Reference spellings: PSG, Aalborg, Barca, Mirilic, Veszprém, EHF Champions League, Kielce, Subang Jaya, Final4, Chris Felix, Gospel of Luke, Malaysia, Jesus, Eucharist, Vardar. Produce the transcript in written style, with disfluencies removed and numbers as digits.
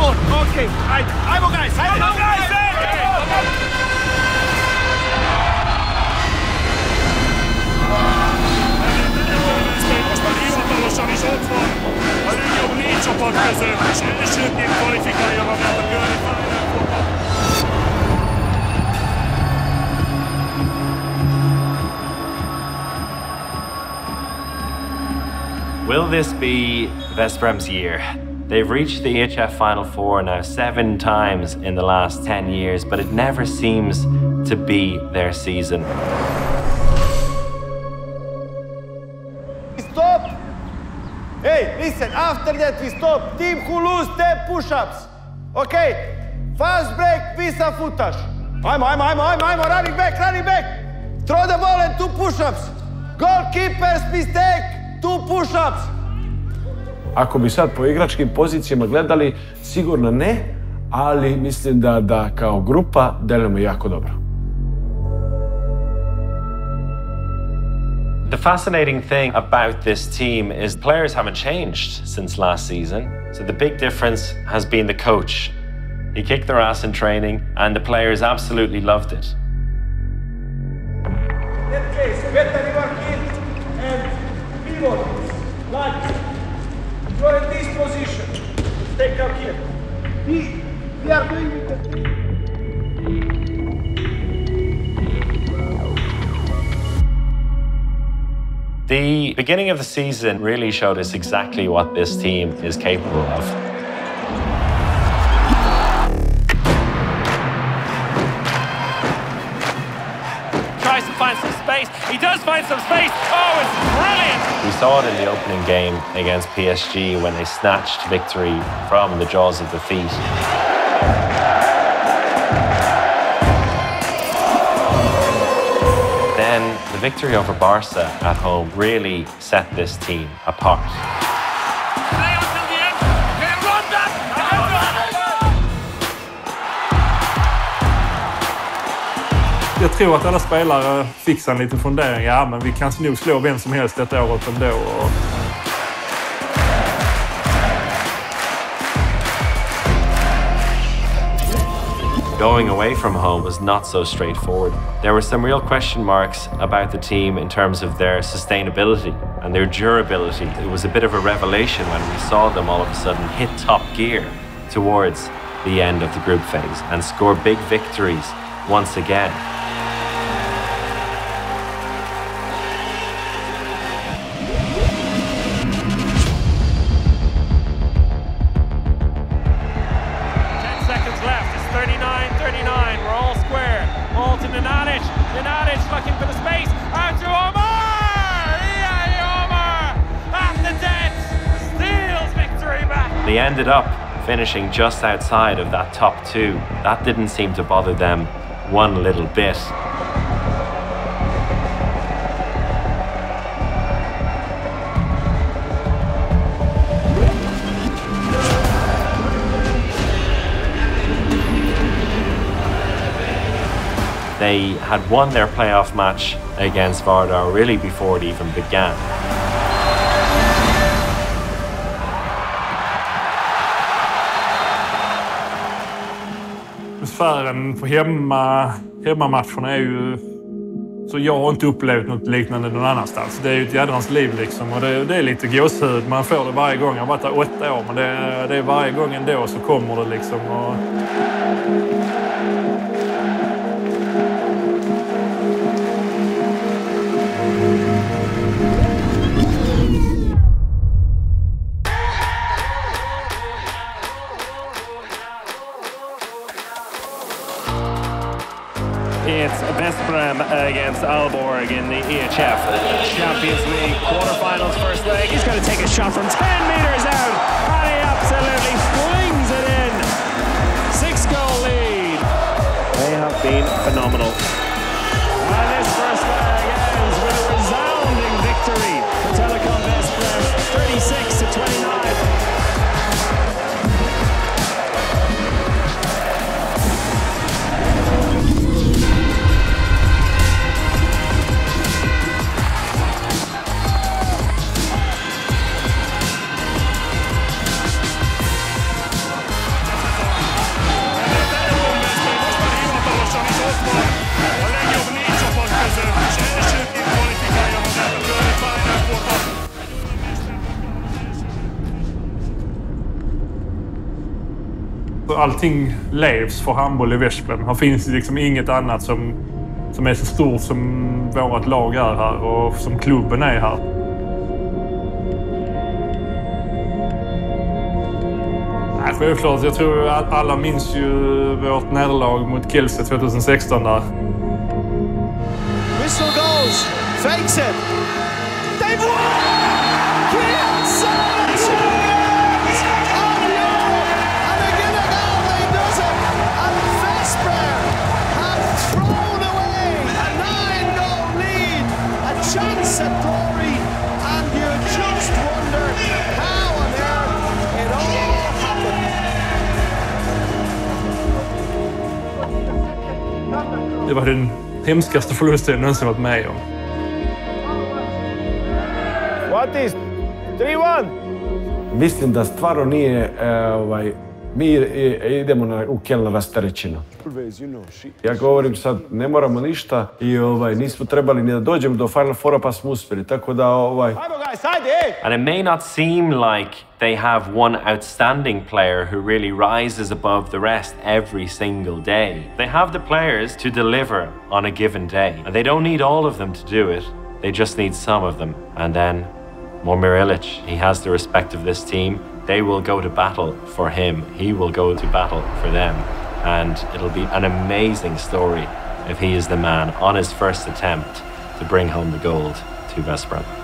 vor. Okay, Aalborg guys. Aalborg guys. Hivatalosan is ott van. A legjobb 4 csapat között, és elsőként kvalifikálja magát a Final4-ba. Will this be Veszprém's year? They've reached the EHF Final Four now 7 times in the last 10 years, but it never seems to be their season. Stop! Hey, listen, after that we stop. Team who lose 10 push-ups. Okay, fast break, visa futash. I'm running back. Throw the ball and 2 push-ups. Goalkeeper's mistake. 2 push-ups! Ako bi sad po igračkim pozicijama gledali, sigurno ne, ali mislim da kao grupa delujemo jako dobro. The fascinating thing about this team is players haven't changed since last season. So the big difference has been the coach. He kicked their ass in training and the players absolutely loved it. Like, you're in this position. Take up here. We are doing it. The beginning of the season really showed us exactly what this team is capable of. He does find some space. Oh, it's brilliant! We saw it in the opening game against PSG when they snatched victory from the jaws of defeat. Then the victory over Barca at home really set this team apart. Jag tror att alla spelare fixar en liten fundering. Ja, men vi kan nog slå vem som helst detta året ändå. Going away from home was not so straightforward. There were some real question marks about the team in terms of their sustainability and their durability. It was a bit of a revelation when we saw them all of a sudden hit top gear towards the end of the group phase and score big victories once again. They ended up finishing just outside of that top 2. That didn't seem to bother them one little bit. They had won their playoff match against Vardar really before it even began. Atmosfären på hemmamatcherna är ju... Så jag har inte upplevt något liknande någon annanstans. Det är ju ett jädrans liv liksom och det är lite gåshud. Man får det varje gång. Jag har varit där 8 år men det är varje gång ändå så kommer det liksom. Och... It's Veszprém against Aalborg in the EHF Champions League quarterfinals first leg. He's going to take a shot from 10 meters out, and he absolutely flings it in. 6-goal lead. They have been phenomenal. And this first leg ends with a resounding victory for Telekom Veszprém, 36-29. Allting levs för handboll i Veszprém. Här finns liksom inget annat som är så stort som vårt lag är här och som klubben är här. Nej, självklart. Jag tror att alla minns ju vårt nederlag mot Kielce 2016 där. Whistle goes, fakes it. They've won! Chance at glory, and you just wonder how on earth it all happened. Det var den hemskaste förlusten jag någonsin varit med om. What is 3-1? Mislim da stvarno nije mi idemo na ukelna rasterećina. Ja govorim sad, ne moramo ništa I nismo trebali ni da dođemo do Final 4 pa smo uspjeli, tako da And it may not seem like they have one outstanding player who really rises above the rest every single day. They have the players to deliver on a given day. And they don't need all of them to do it, they just need some of them. And then, more Mirilic, he has the respect of this team. They will go to battle for him. He will go to battle for them. And it'll be an amazing story if he is the man on his first attempt to bring home the gold to Veszprém.